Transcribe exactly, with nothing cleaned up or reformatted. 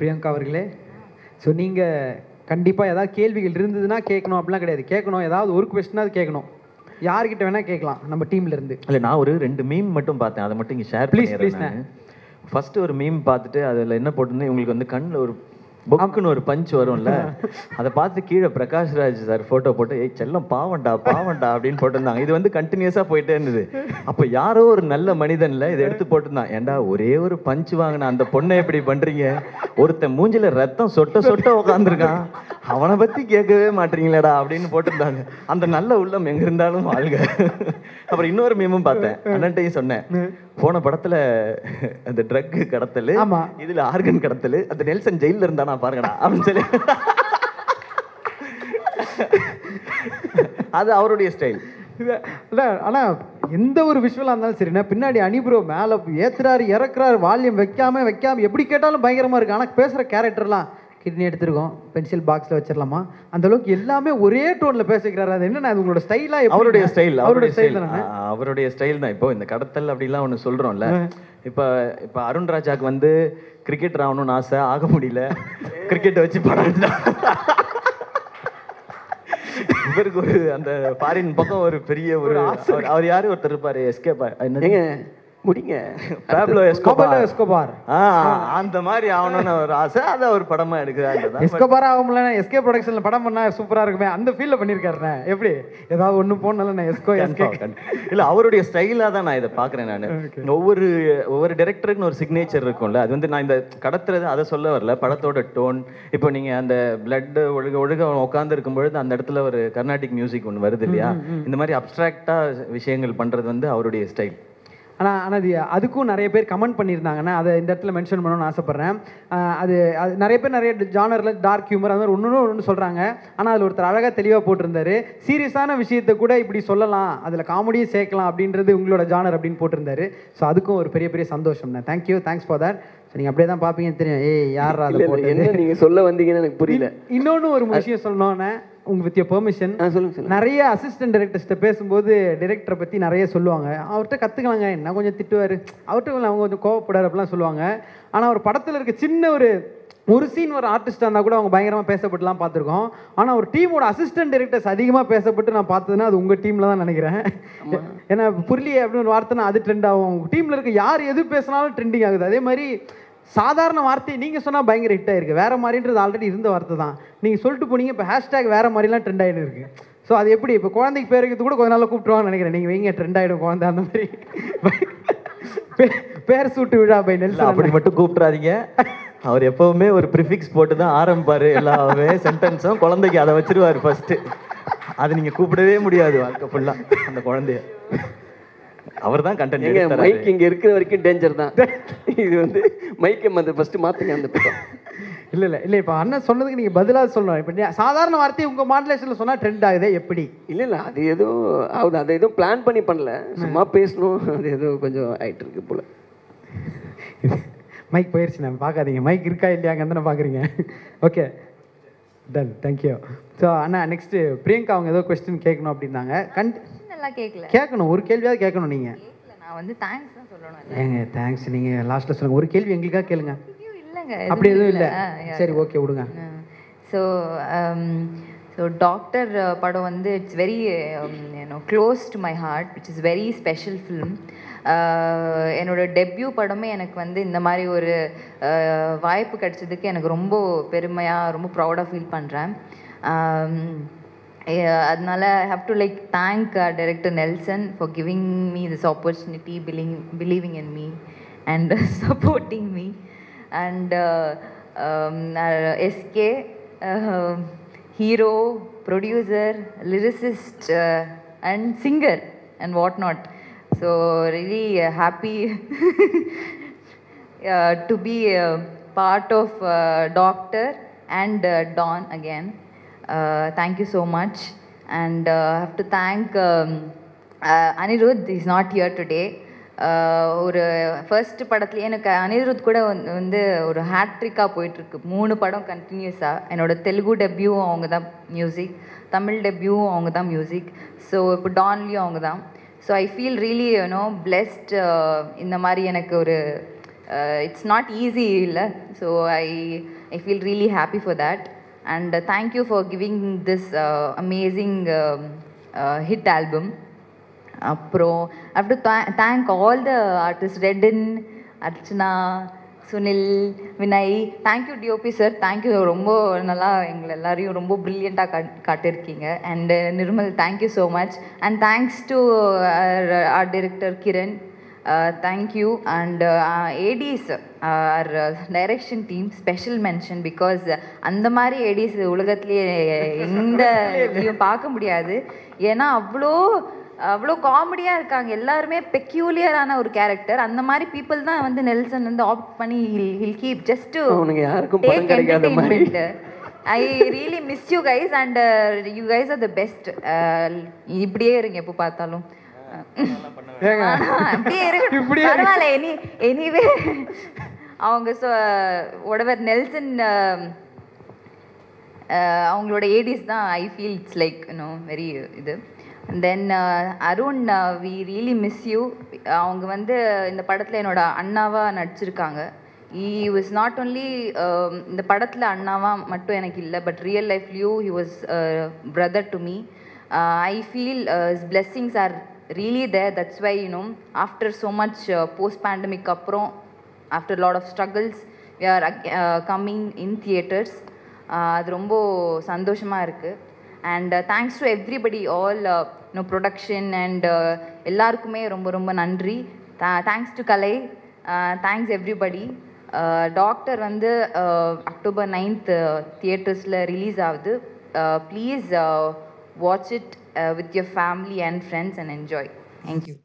பிரியங்கா அவர்களே, ஸோ நீங்கள் கண்டிப்பாக ஏதாவது கேள்விகள் இருந்ததுன்னா கேட்கணும் அப்படிலாம் கிடையாது, கேட்கணும் ஏதாவது ஒரு கொஸ்டினாக அது கேட்கணும், யார்கிட்ட வேணால் கேட்கலாம் நம்ம டீம்லேருந்து. இல்லை நான் ஒரு ரெண்டு மீம் மட்டும் பார்த்தேன், அதை மட்டும் இங்கே ஷேர் ப்ளீஸ் ப்ளீஸ். நான் ஃபஸ்ட்டு ஒரு மீம் பார்த்துட்டு அதில் என்ன போட்டிருந்தேன், உங்களுக்கு வந்து கண்ணில் ஒரு பொக்குன்னு ஒரு பஞ்ச் வரும்ல, அதை பார்த்து கீழே பிரகாஷ்ராஜ் சார் ஃபோட்டோ போட்டு ஏய் செல்லம் பாவண்டா பாவண்டா அப்படின்னு போட்டிருந்தாங்க. இது வந்து கண்டினியூஸாக போயிட்டே இருந்தது. அப்போ யாரோ ஒரு நல்ல மனிதனில் இதை எடுத்து போட்டிருந்தான், ஏண்டா ஒரே ஒரு பஞ்ச் வாங்கினா அந்த பொண்ணை எப்படி பண்ணுறீங்க, ஒருத்தன் மூஞ்சில் ரத்தம் சொட்ட சொட்ட உட்காந்துருக்கான், அவனை பற்றி கேட்கவே மாட்டீங்களேடா அப்படின்னு போட்டிருந்தாங்க. அந்த நல்ல உள்ளம் எங்கே இருந்தாலும் வாழ்க. அப்புறம் இன்னொரு மீமும் பார்த்தேன், அண்ணன்ட்டையும் சொன்னேன், போன படத்துல அந்த ட்ரக் கடத்தல், இதுல ஆர்கன் கடத்தல், அந்த நெல்சன் ஜெயில இருந்தானா பாருங்கடா அப்படின்னு சொல்லி, அது அவருடைய ஸ்டைல் இல்லை. ஆனால் எந்த ஒரு விஷுவலாக இருந்தாலும் சரிண்ணா, பின்னாடி அணிபுரோ மேலே ஏற்றுறாரு இறக்குறாரு, வால்யூம் வைக்காம வைக்காம எப்படி கேட்டாலும் பயங்கரமாக இருக்குது. ஆனால் பேசுகிற கேரக்டர்லாம் கிட்னி எடுத்துருக்கோம், பென்சில் பாக்ஸில் வச்சிடலாமா, அந்தளவுக்கு எல்லாமே ஒரே டோனில் பேசிக்கிறாரு. அது என்னன்னா அது உங்களோட ஸ்டைலாக, அவருடைய ஸ்டைல் அவருடைய ஸ்டைல் தானே அவருடைய ஸ்டைல் தான். இப்போ இந்த கடத்தல் அப்படிலாம் ஒன்று சொல்கிறோம்ல, இப்போ இப்போ அருண் ராஜாவுக்கு வந்து கிரிக்கெட் ஆகணும்னு ஆசை, ஆக முடியல, கிரிக்கெட்டை வச்சு படம். இவருக்கு ஒரு அந்த ஃபாரின் பக்கம் ஒரு பெரிய ஒரு அவர் யாரும் ஒருத்தர் இருப்பார், எஸ்கே என்னங்க முடிங்க அந்த மாதிரி ஆகணும்னு ஒரு ஆசை, அதை ஒரு படமாக எடுக்கிறாரு. எஸ்கோபாரா ஆகும்ல, எஸ்கே ப்ரொடக்ஷனில் படம் பண்ணால் சூப்பராக இருக்குமே, அந்த ஃபீல்டில் பண்ணியிருக்காருண்ணே. எப்படி ஏதாவது ஒன்று போனால நான் எஸ்கோ எஸ்கே இல்லை, அவருடைய ஸ்டைலாக தான் நான் இதை பார்க்குறேன். நான் ஒவ்வொரு ஒவ்வொரு டேரக்டருக்குன்னு ஒரு சிக்னேச்சர் இருக்கும்ல, அது வந்து நான் இந்த கடத்துறது அதை சொல்ல வரல, படத்தோட டோன். இப்போ நீங்கள் அந்த பிளட் ஒழுக ஒழுக உட்காந்துருக்கும்பொழுது அந்த இடத்துல ஒரு கர்நாடிக் மியூசிக் ஒன்று வருது இல்லையா, இந்த மாதிரி அப்ட்ராக்டாக விஷயங்கள் பண்ணுறது வந்து அவருடைய ஸ்டைல். ஆனால் ஆனால் அது அதுக்கும் நிறைய பேர் கமெண்ட் பண்ணியிருந்தாங்கன்னா அதை இந்த இடத்துல மென்ஷன் பண்ணணும்னு ஆசைப்பட்றேன். அது அது நிறைய பேர் நிறைய ஜானரில் டார்க் ஹியூமர் அது மாதிரி ஒன்று ஒன்று சொல்கிறாங்க. ஆனால் அதில் ஒருத்தர் அழகாக தெளிவாக போட்டிருந்தாரு, சீரியஸான விஷயத்தை கூட இப்படி சொல்லலாம், அதில் காமெடியும் சேர்க்கலாம் அப்படின்றது உங்களோட ஜானர் அப்படின்னு போட்டிருந்தாரு. ஸோ அதுக்கும் ஒரு பெரிய பெரிய சந்தோஷம்ண்ணே, தேங்க்யூ, தேங்க்ஸ் ஃபார் தட். நீங்கள் அப்படியே தான் பார்ப்பீங்கன்னு தெரியும், ஏய் யார் என்ன நீங்கள் சொல்ல வந்தீங்கன்னு எனக்கு புரியல. இன்னொன்று ஒரு விஷயம் சொல்லணும்ண்ணே, உங்க வித் யுவர் பெர்மிஷன் சொல்லுங்க. நிறைய அசிஸ்டன்ட் டைரக்டர்ஸ்ட்ட பேசும்போது டைரக்டரை பற்றி நிறைய சொல்லுவாங்க, அவர்கிட்ட கற்றுக்கலாங்க, என்ன கொஞ்சம் திட்டுவார், அவர்கிட்ட அவங்க கொஞ்சம் கோவப்படாரு அப்படிலாம் சொல்லுவாங்க. ஆனால் ஒரு படத்தில் இருக்க சின்ன ஒரு ஒரு சீன் ஒரு ஆர்டிஸ்டாக இருந்தால் கூட அவங்க பயங்கரமாக பேசப்பட்டுலாம் பார்த்துருக்கோம். ஆனால் ஒரு டீமோட அசிஸ்டன்ட் டைரக்டர்ஸ் அதிகமாக பேசப்பட்டு நான் பார்த்ததுன்னா அது உங்கள் டீமில் தான் நினைக்கிறேன். ஏன்னா புரியலையே அப்படின்னு ஒரு வார்த்தைனா அது ட்ரெண்ட் ஆகும், உங்கள் டீமில் இருக்க யார் எது பேசினாலும் ட்ரெண்டிங் ஆகுது. அதே மாதிரி சாதாரண வார்த்தை நீங்கள் சொன்னால் பயங்கர ஹிட்டாக இருக்குது, வேறு மாதிரின்றது ஆல்ரெடி இருந்த வார்த்தை தான் நீங்கள் சொல்லிட்டு போனீங்க, இப்போ ஹேஷ்டேக் வேறு மாதிரிலாம் ட்ரெண்ட் ஆகிட்டு இருக்குது. ஸோ அது எப்படி இப்போ குழந்தைக்கு பேர் வைக்கிறது கூட கொஞ்ச நாளில் கூப்பிட்டுருவாங்கன்னு நினைக்கிறேன், நீங்கள் வைங்க ட்ரெண்ட் ஆகிடும் குழந்தை, அந்த மாதிரி பேர் சூட்டு விழா பை நெல்சன் அப்படி மட்டும் கூப்பிட்றாதீங்க. அவர் எப்போவுமே ஒரு ப்ரிஃபிக்ஸ் போட்டு தான் ஆரம்பிப்பார் எல்லாமே சென்டென்ஸும், குழந்தைக்கு அதை வச்சிருவார் ஃபஸ்ட்டு, அது நீங்கள் கூப்பிடவே முடியாது வாழ்க்கை ஃபுல்லாக அந்த குழந்தைய. அவர் தான் கண்டென்ட், மைக் இங்கே இருக்கிற வரைக்கும் டேஞ்சர் தான் இது வந்து, மைக்கை வந்து ஃபஸ்ட்டு மாற்றுங்க அந்த பக்கம். இல்லை இல்லை இல்லை இப்போ அண்ணன் சொன்னதுக்கு நீங்கள் பதிலாக சொல்லணும். இப்போ சாதாரண வார்த்தையை உங்கள் மாடுலேஷனில் சொன்னால் ட்ரெண்ட் ஆகுதே எப்படி? இல்லை இல்லை அது எதுவும் ஆகுது, அதை எதுவும் பிளான் பண்ணி பண்ணல, சும்மா பேசணும், அது எதுவும் கொஞ்சம் ஆகிட்டு இருக்கு போல். மைக் போயிடுச்சு, நான் பார்க்காதீங்க மைக் இருக்கா இல்லையாங்க தானே பார்க்குறீங்க. Okay done, thank you. ஸோ அண்ணா நெக்ஸ்ட்டு பிரியங்கா அவங்க ஏதோ கொஸ்டின் கேட்கணும் அப்படின்னாங்க, கண் கேட்கணும், ஒரு கேள்வியாவது கேட்கணும் நீங்கள். நான் வந்து தேங்க்ஸ் தான் சொல்லணும். ஏங்க தேங்க்ஸ் நீங்கள் லாஸ்ட்டில் சொல்லுங்கள், ஒரு கேள்வி எங்களுக்காக கேளுங்க. இல்லைங்க அப்படி எதுவும் இல்லை, சரி ஓகே விடுங்க. ஸோ ஸோ டாக்டர் படம் வந்து it's very you know close to my heart, which is very special film. என்னோட டெப்யூ படமே எனக்கு வந்து இந்த மாதிரி ஒரு வாய்ப்பு கிடைச்சதுக்கு எனக்கு ரொம்ப பெருமையாக ரொம்ப ப்ரௌடாக ஃபீல் பண்ணுறேன். அதனால I have to like thank director Nelson for giving me this opportunity, பிலிங் believing in me and supporting me, and SK hero, producer, lyricist and singer and what not. So really happy to be part of doctor and Don again. Uh, thank you so much, and uh, I have to thank um, uh, Anirudh. He's not here today. ஒரு first படத்துலேயே எனக்கு அனிருத் கூட வந்து ஒரு ஹேட்ரிக்காக போயிட்டுருக்கு, மூணு படம் கண்டினியூஸாக. என்னோடய தெலுங்கு டெப்யூவும் அவங்க தான் மியூசிக், தமிழ் டெப்யூவும் அவங்க தான் மியூசிக், ஸோ இப்போ டான்லேயும் அவங்க தான். So I feel really you know blessed, இந்த மாதிரி எனக்கு ஒரு uh, it's not easy, so I, I feel really happy for that. And uh, thank you for giving this uh, amazing uh, uh, hit album. Uh, pro. I have to th thank all the artists, Reddin, Archana, Sunil, Vinay. Thank you, D O P sir. Thank you. Rombo nalla engal ellariyum rombo brilliant ah kaatirkinga. And uh, Nirmal, thank you so much. And thanks to uh, our, our director Kiran. Uh, thank you. And uh, our A Ds, our uh, direction team, special mention, because andha mari A Ds ulagathile inda video paaka mudiyadu ena avlo अवलो कॉमेडिया इरुक्कांगा पेक्यूलियराना और character अंद मारी people தான் வந்து Nelson வந்து opt பண்ணி he'll keep just to உங்களுக்கு யாருக்கும் பதம் கிடைக்காத மாதிரி I really miss you guys and uh, you guys are the best இப்படியே இருங்க எப்ப பார்த்தாலும் அப்படியே இருங்க பரவாயில்லை எனி எனிவே அவங்க whatever நெல்சன் அவங்களோட A Ds தான் I feel it's like you know very இது And then uh, Arun, uh, we really miss you. அவங்க வந்து இந்த படத்துல என்னோட அண்ணாவா நடிச்சிருக்காங்க. He was not only இந்த படத்துல அண்ணாவா மட்டும் எனக்கு இல்ல, but real life you he was a brother to me. Uh, I feel uh, his blessings are really there. That's why you know after so much uh, post pandemic அப்புறம் after a lot of struggles we are uh, coming in theaters. அது ரொம்ப சந்தோஷமா இருக்கு. And uh, thanks to everybody, all uh, you know, production and ellarkume romba romba nandri. Thanks to Kalai, uh, thanks everybody. uh, Doctor vandu uh, October ninth uh, theaters la release avudhu. Uh, please uh, watch it uh, with your family and friends and enjoy. Thank you.